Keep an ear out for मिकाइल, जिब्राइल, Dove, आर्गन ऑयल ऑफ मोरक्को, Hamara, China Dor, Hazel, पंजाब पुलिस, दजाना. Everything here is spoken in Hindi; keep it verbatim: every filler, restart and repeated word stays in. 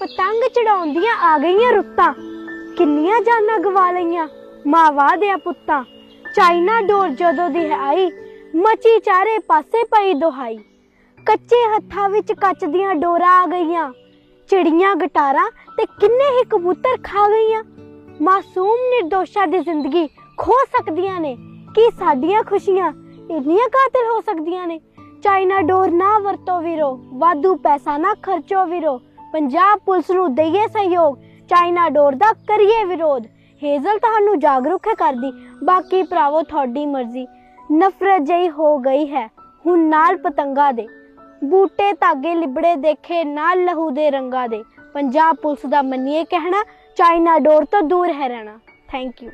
पतंग चढ़ाउंदियां आ गईयां रुत्तां, किन्नियां जानां गवा लईयां मावां दे पुत्तां। चाइना डोर जदों दी आई मची चारे पासे पई दोहाई। कच्चे हत्थां विच कच दियां डोरां आ गईयां, चिड़ियां गटारां ते किन्ने ही कबूतर खा गईयां। मासूम निर्दोषां दी जिंदगी खो सकदियां ने, कि साडियां खुशियां इन्नियां कातिल हो सकदियां ने। चाइना डोर ना वरतो वीरो, वाधू पैसा ना खर्चो वीरो, पंजाब पुलिस नूं दईए सहयोग, चाइना डोर दा करिए विरोध। हेजल तुहानूं जागरूक है करदी, बाकी भरावो थोड़ी मर्जी। नफरत जई हो गई है हुण नाल पतंगा दे, बूटे धागे लिबड़े देखे नाल लहू दे रंगा दे। पंजाब पुलिस दा मन्निए कहना, चाइना डोर तो दूर है रहना। Thank you.